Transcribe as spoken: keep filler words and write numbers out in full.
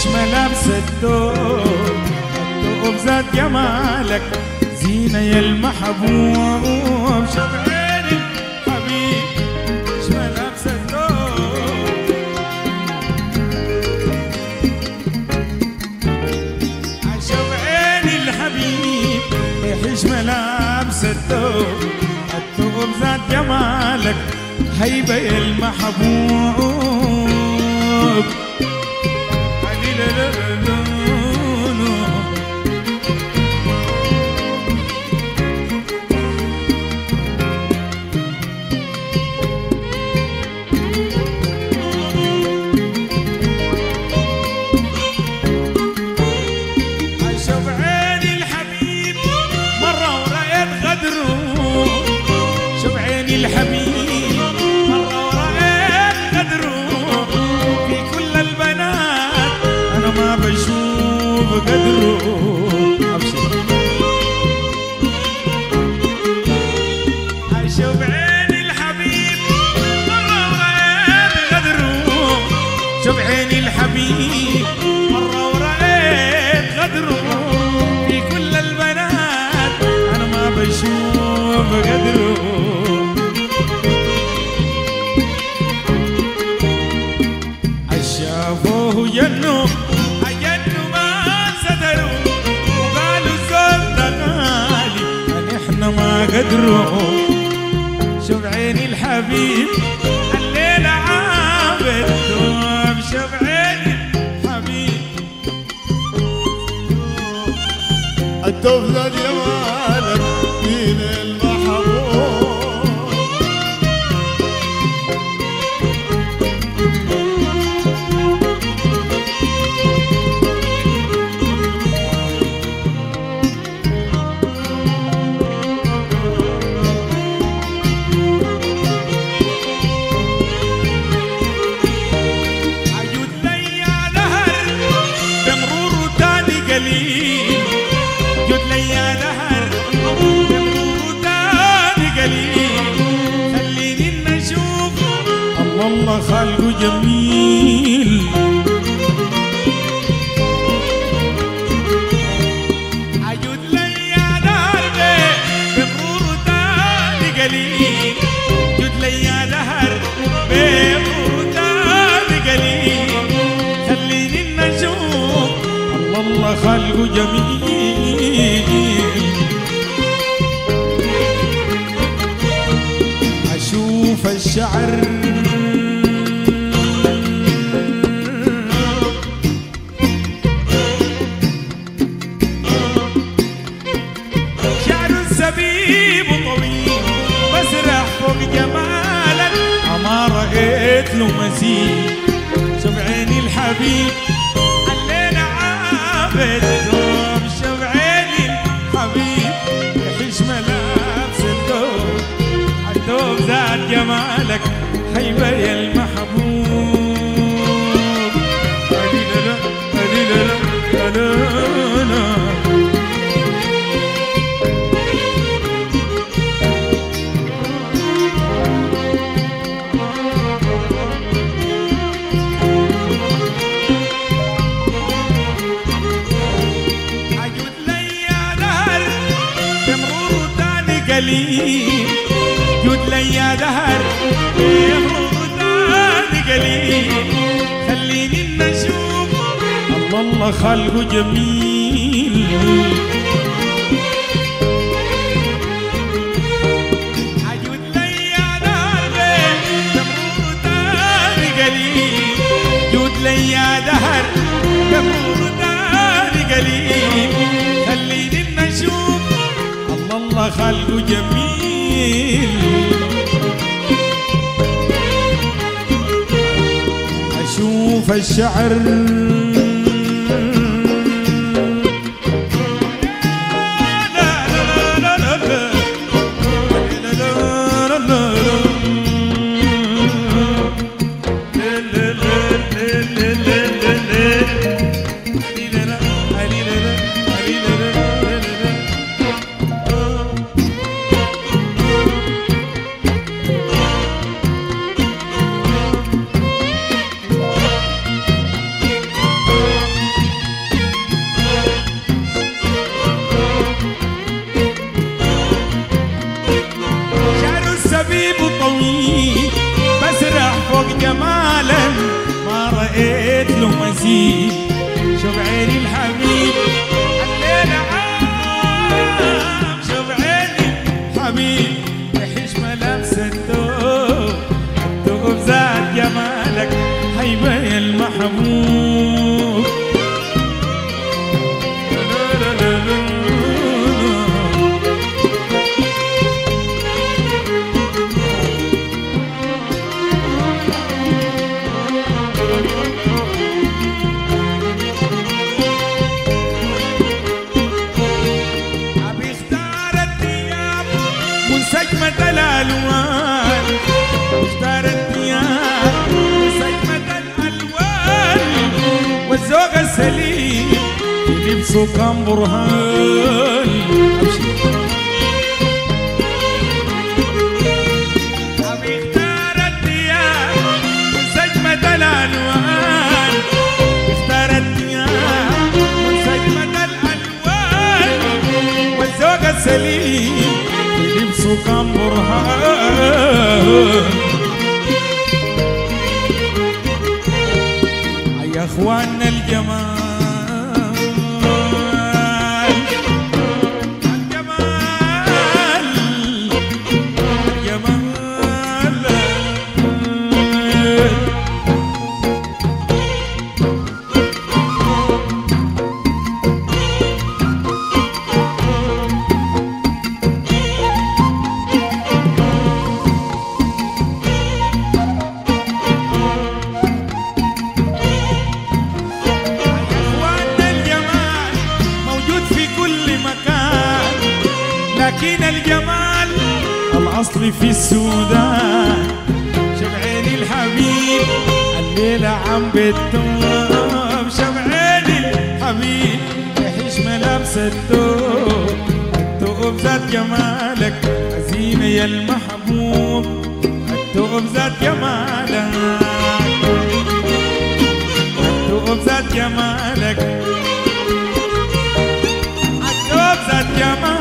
مش ملابس الدور الدوق بذات جمالك زينة يا المحبوب. شوف عيني الحبيب مش ملابس الدور. شوف عيني الحبيب مش ملابس الدور الدوق بذات جمالك هيبة يا المحبوب. الحبيب مرة ورأيت قدره في كل البنات أنا ما بشوف قدره. أشوف عيني الحبيب مرة ورأيت قدره. شوف عيني الحبيب مرة ورأيت قدره في كل البنات أنا ما بشوف قدره. شافوه جنوا جنوا ما ستروا وقالوا الزول ده غالي نحن ما قدروا. شوف عيني الحبيب الليلة عابد دوب. شوف عيني الحبيب الدوب ذا جمالك دين المحبوب. جد لي يا دهر تمرور تاني قليل خليني نشوف الله الله خلقه جميل. عجود لي يا دهر تمرور تاني قليل جد لي يا دهر تمرور تاني قليل خليني نشوف الله خلقه جميل. أشوف الشعر شعر سبيب طويل بسرح فوق جمالك ما رأيت له مثيل. شوف عيني الحبيب بدوم. شوف عيني الحبيب يحش ملابس الدوب الدوب ذات جمالك هيبة يا المحبوب. هليللا هليللا هليللا جود لي يا دهر تاني قليل خليني نشوف الله الله خلقه جميل. عجود لي يا دهر تمرور تاني قليل جود لي يا دهر تمرور تاني قليل خليني نشوف الله خلقه جميل. أشوف الشعر حبيبه طويل، بسرح فوق جماله ما رأيت له مثيل. شوف عيني الحبيب الليلة عام، شوف عيني الحبيب يحش ملامس الدوب، الدوب زاد جمالك هيبة يا المحبوب. سجمة الألوان واختار الثياب، سجمة الألوان والذوق السليم، لبسه كان برهان. اختار الثياب سجمة الألوان، اختار الثياب سجمة الألوان والذوق السليم، لبسه كان برهان. يا اخواننا الجمال الجمال الجمال، لكن الجمال الأصل في السودان. شوف عيني الحبيب الليلة عم بتدوب، شوف عيني الحبيب يحش ملامس الدوب، الدوب ذات جمالك حزينة يا المحبوب، الدوب ذات جمالك، الدوب ذات جمالك، الدوب ذات جمالك.